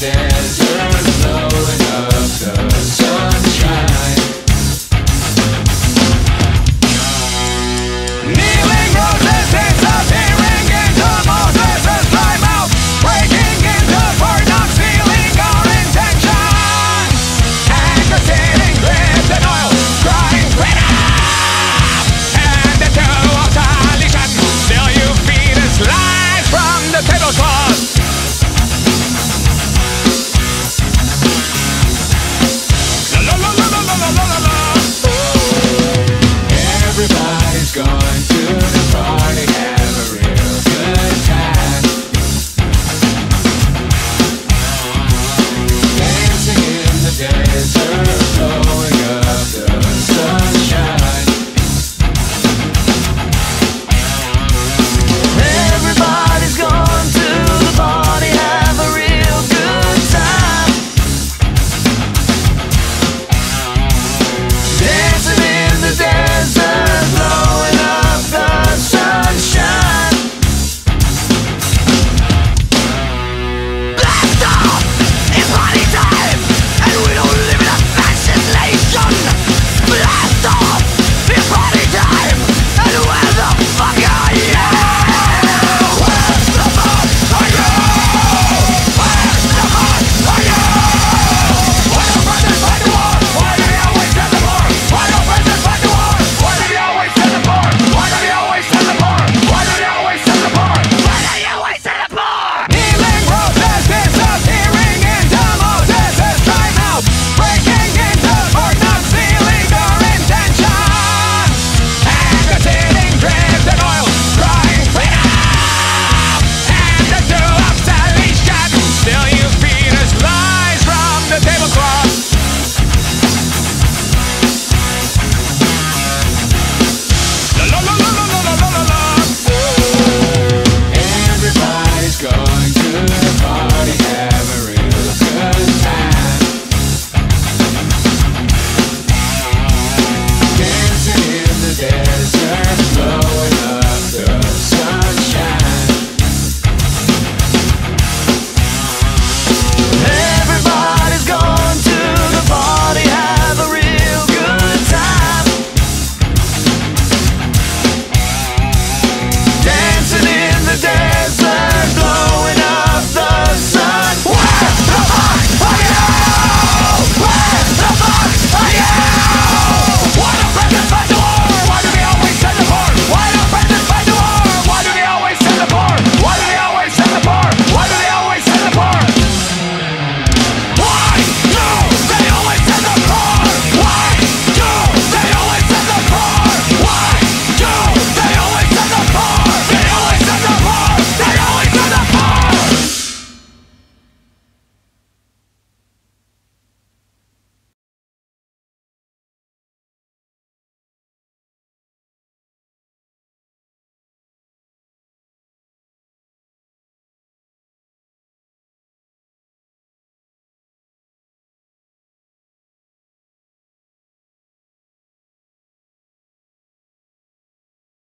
dance.